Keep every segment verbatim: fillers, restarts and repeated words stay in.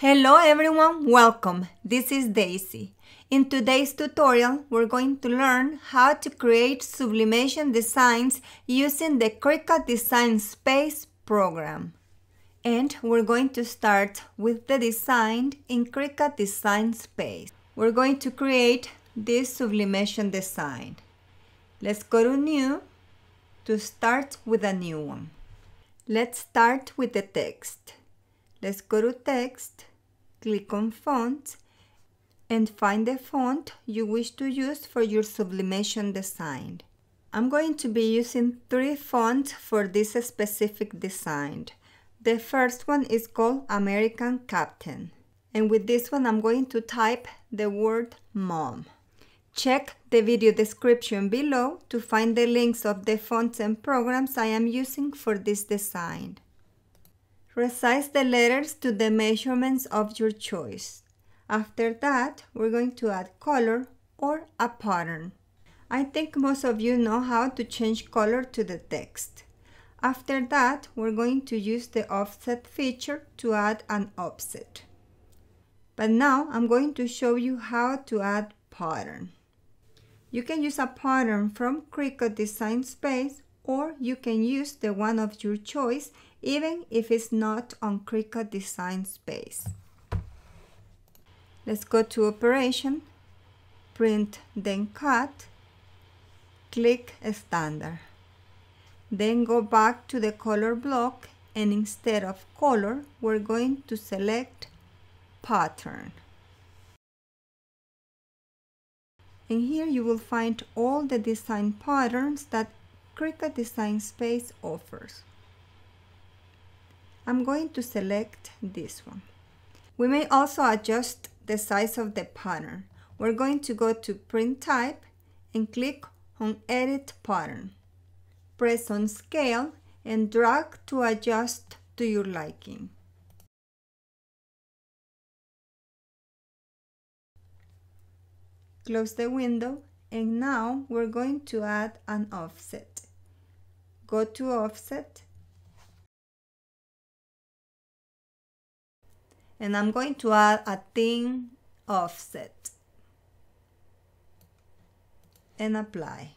Hello everyone, welcome. This is Daisy. In today's tutorial, we're going to learn how to create sublimation designs using the Cricut Design Space program. And we're going to start with the design in Cricut Design Space. We're going to create this sublimation design. Let's go to New to start with a new one. Let's start with the text. Let's go to Text. Click on Fonts and find the font you wish to use for your sublimation design. I'm going to be using three fonts for this specific design. The first one is called American Captain. And with this one, I'm going to type the word mom. Check the video description below to find the links of the fonts and programs I am using for this design. Resize the letters to the measurements of your choice. After that, we're going to add color or a pattern. I think most of you know how to change color to the text. After that, we're going to use the offset feature to add an offset. But now I'm going to show you how to add pattern. You can use a pattern from Cricut Design Space, or you can use the one of your choice even if it's not on Cricut Design Space. Let's go to Operation, Print, then Cut, click Standard. Then go back to the color block and instead of color, we're going to select Pattern. And here you will find all the design patterns that Cricut Design Space offers. I'm going to select this one. We may also adjust the size of the pattern. We're going to go to Print Type and click on Edit Pattern. Press on Scale and drag to adjust to your liking. Close the window and now we're going to add an offset. Go to Offset. And I'm going to add a thin offset and apply.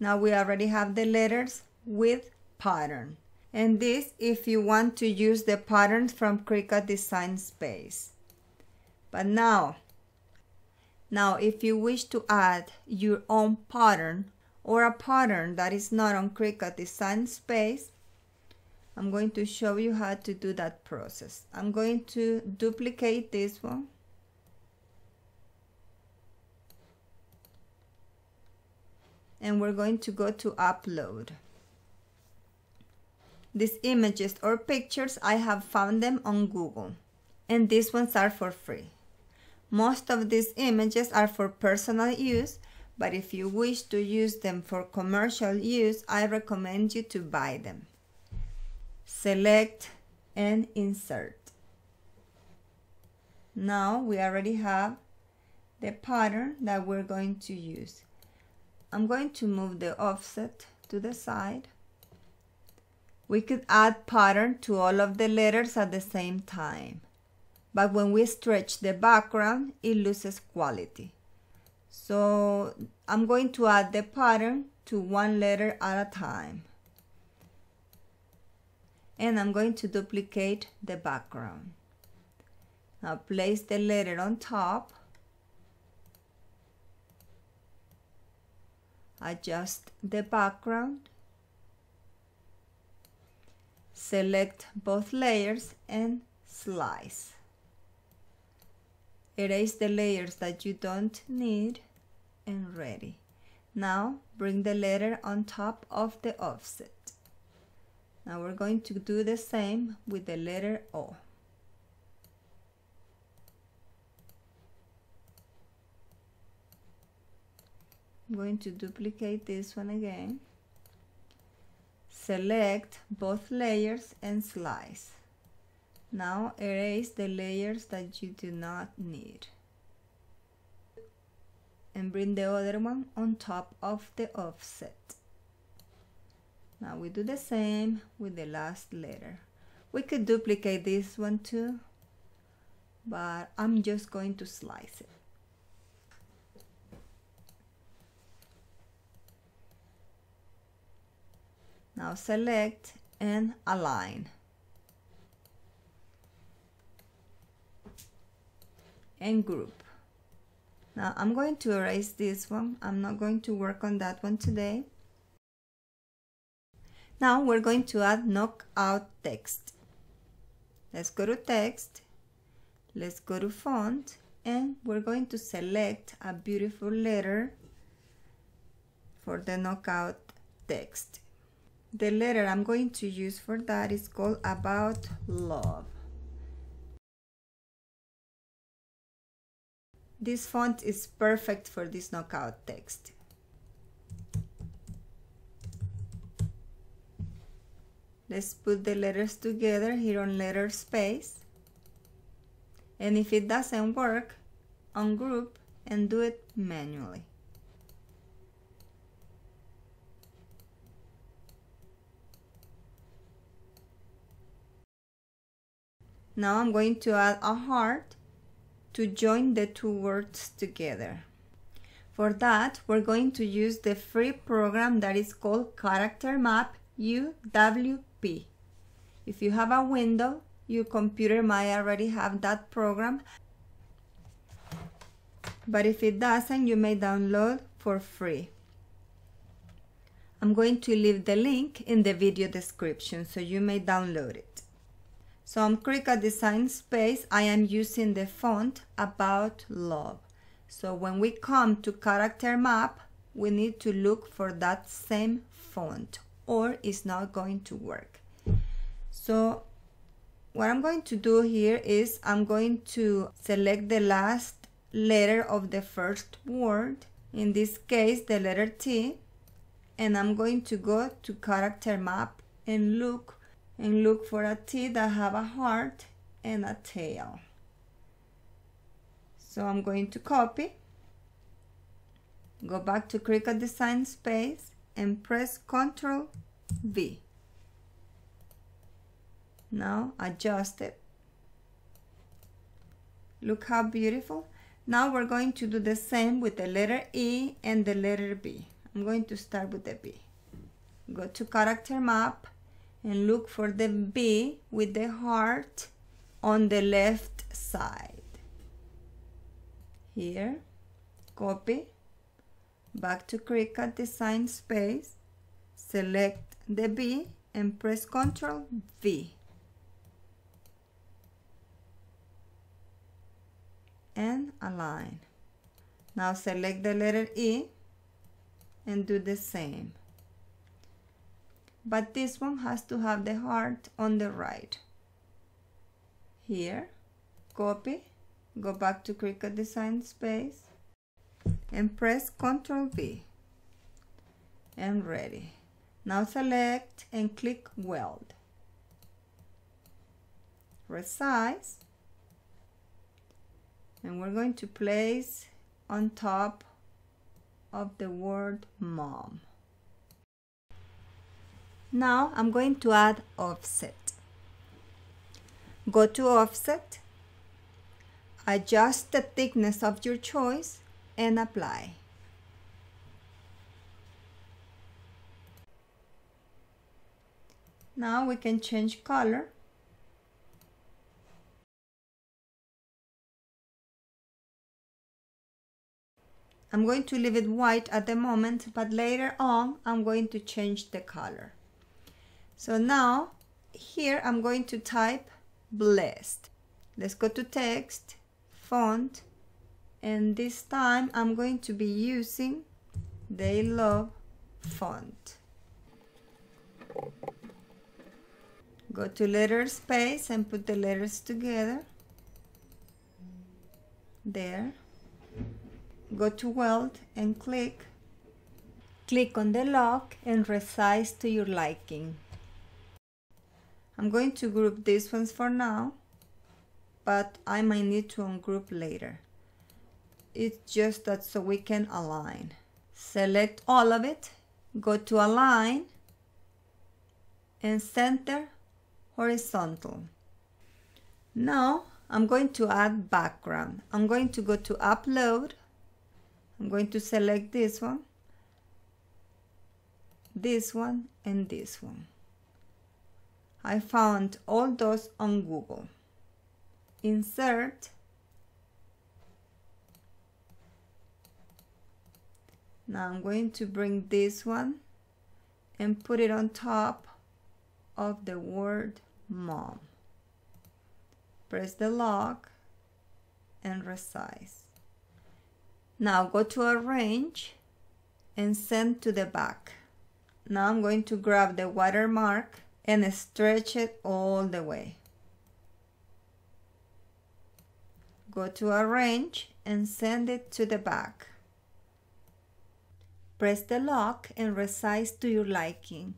Now we already have the letters with pattern. And this if you want to use the patterns from Cricut Design Space. But now, now if you wish to add your own pattern or a pattern that is not on Cricut Design Space, I'm going to show you how to do that process. I'm going to duplicate this one. And we're going to go to Upload. These images or pictures, I have found them on Google. And these ones are for free. Most of these images are for personal use, but if you wish to use them for commercial use, I recommend you to buy them. Select and insert. Now we already have the pattern that we're going to use. I'm going to move the offset to the side. We could add pattern to all of the letters at the same time, but when we stretch the background, it loses quality. So I'm going to add the pattern to one letter at a time. And I'm going to duplicate the background. Now place the letter on top. Adjust the background. Select both layers and slice. Erase the layers that you don't need and ready. Now bring the letter on top of the offset. Now we're going to do the same with the letter O. I'm going to duplicate this one again. Select both layers and slice. Now erase the layers that you do not need. And bring the other one on top of the offset. Now we do the same with the last letter. We could duplicate this one too, but I'm just going to slice it. Now select and align. And group. Now I'm going to erase this one. I'm not going to work on that one today. Now we're going to add knockout text. Let's go to text. Let's go to font. And we're going to select a beautiful letter for the knockout text. The letter I'm going to use for that is called About Love. This font is perfect for this knockout text. Let's put the letters together here on letter space. And if it doesn't work, ungroup and do it manually. Now I'm going to add a heart to join the two words together. For that, we're going to use the free program that is called Character Map U W P. If you have a window, your computer might already have that program, but if it doesn't, you may download for free. I'm going to leave the link in the video description so you may download it. So on Cricut Design Space, I am using the font About Love. So when we come to Character Map, we need to look for that same font or it's not going to work. So what I'm going to do here is I'm going to select the last letter of the first word, in this case the letter T, and I'm going to go to Character Map and look and look for a T that have a heart and a tail. So I'm going to copy, go back to Cricut Design Space and press Ctrl V. Now adjust it. Look how beautiful. Now we're going to do the same with the letter E and the letter B. I'm going to start with the B. Go to Character Map and look for the B with the heart on the left side. Here, copy, back to Cricut Design Space, select the B and press Ctrl V. And align. Now select the letter E and do the same. But this one has to have the heart on the right. Here, copy, go back to Cricut Design Space and press Ctrl V and ready. Now select and click Weld. Resize, and we're going to place on top of the word Mom. Now I'm going to add offset. Go to offset, adjust the thickness of your choice and apply. Now we can change color. I'm going to leave it white at the moment, but later on I'm going to change the color. So now, here I'm going to type blessed. Let's go to text, font, and this time I'm going to be using They Love font. Go to letter space and put the letters together. There. Go to Weld and click. Click on the lock and resize to your liking. I'm going to group these ones for now, but I might need to ungroup later. It's just that so we can align. Select all of it, go to align, and center horizontal. Now I'm going to add background. I'm going to go to upload. I'm going to select this one, this one, and this one. I found all those on Google. Insert. Now I'm going to bring this one and put it on top of the word mom. Press the lock and resize. Now go to arrange and send to the back. Now I'm going to grab the watermark and stretch it all the way. Go to arrange and send it to the back. Press the lock and resize to your liking.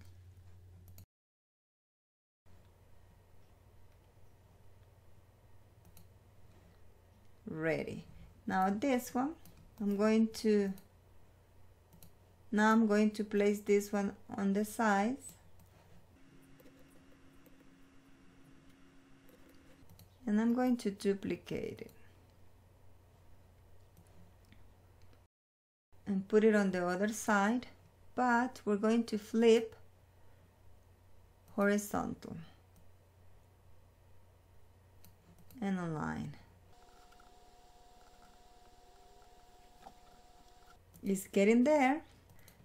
Ready. Now this one, I'm going to, now I'm going to place this one on the sides. And I'm going to duplicate it. And put it on the other side, but we're going to flip horizontal and align. It's getting there.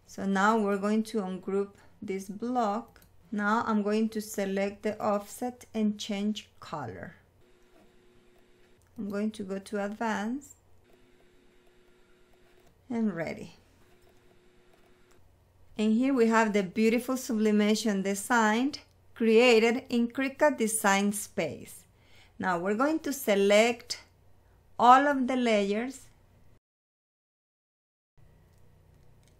So now we're going to ungroup this block. Now I'm going to select the offset and change color. I'm going to go to advanced and ready. And here we have the beautiful sublimation designed, created in Cricut Design Space. Now we're going to select all of the layers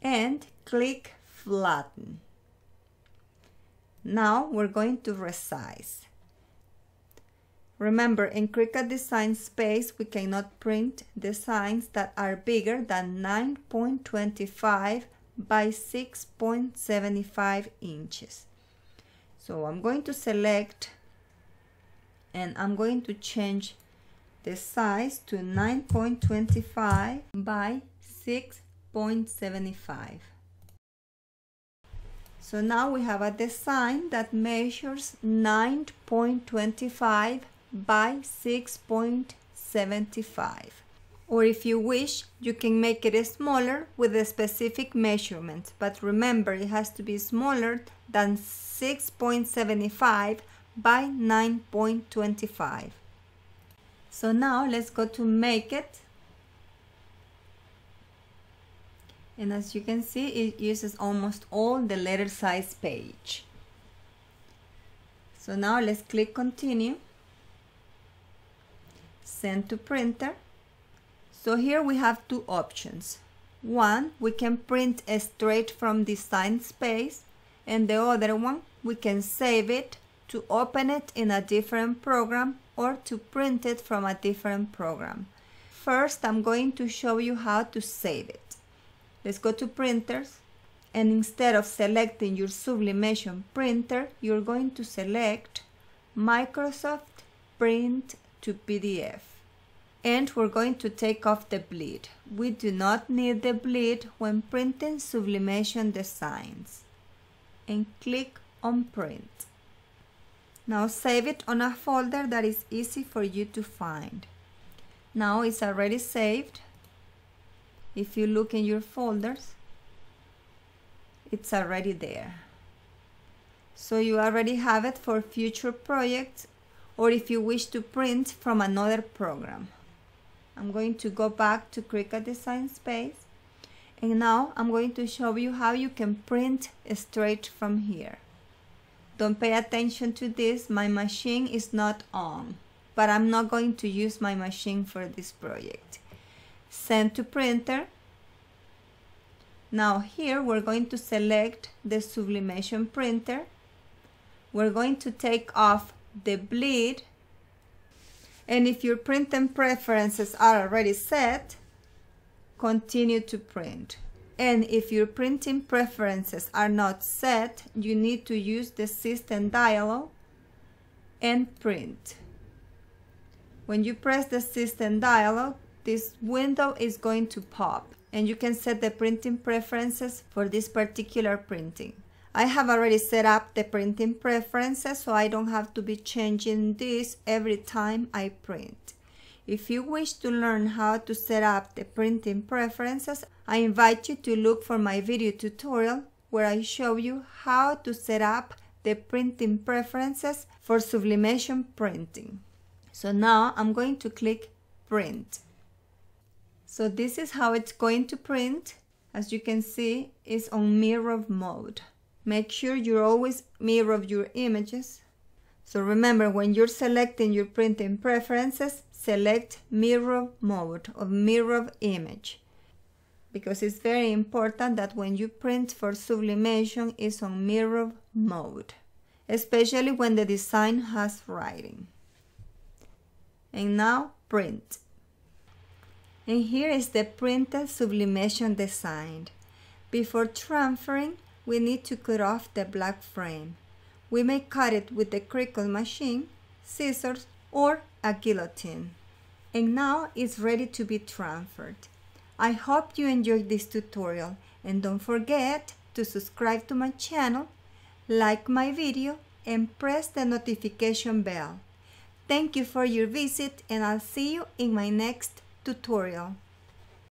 and click flatten. Now we're going to resize. Remember, in Cricut Design Space, we cannot print designs that are bigger than nine point two five by six point seven five inches. So I'm going to select and I'm going to change the size to nine point two five by six point seven five. So now we have a design that measures nine point two five by six point seven five, or if you wish, you can make it smaller with a specific measurement, but remember it has to be smaller than six point seven five by nine point two five. So now let's go to make it, and as you can see, it uses almost all the letter size page. So now let's click continue. Send to printer. So here we have two options. One, we can print straight from Design Space, and the other one, we can save it to open it in a different program or to print it from a different program. First, I'm going to show you how to save it. Let's go to printers, and instead of selecting your sublimation printer, you're going to select Microsoft Print to P D F, and we're going to take off the bleed. We do not need the bleed when printing sublimation designs, and click on print. Now save it on a folder that is easy for you to find. Now it's already saved. If you look in your folders, it's already there, so you already have it for future projects, or if you wish to print from another program. I'm going to go back to Cricut Design Space, and now I'm going to show you how you can print straight from here. Don't pay attention to this, my machine is not on, but I'm not going to use my machine for this project. Send to printer. Now here we're going to select the sublimation printer. We're going to take off the bleed, and if your printing preferences are already set, continue to print. And if your printing preferences are not set, you need to use the system dialog and print. When you press the system dialog, this window is going to pop and you can set the printing preferences for this particular printing. I have already set up the printing preferences, so I don't have to be changing this every time I print. If you wish to learn how to set up the printing preferences, I invite you to look for my video tutorial where I show you how to set up the printing preferences for sublimation printing. So now I'm going to click print. So this is how it's going to print. As you can see, it's on mirror mode. Make sure you always mirror your images. So remember, when you're selecting your printing preferences, select mirror mode or mirror image, because it's very important that when you print for sublimation, it's on mirror mode, especially when the design has writing. And now print. And here is the printed sublimation design. Before transferring, we need to cut off the black frame. We may cut it with the Cricut machine, scissors, or a guillotine. And now it's ready to be transferred. I hope you enjoyed this tutorial, and don't forget to subscribe to my channel, like my video, and press the notification bell. Thank you for your visit, and I'll see you in my next tutorial.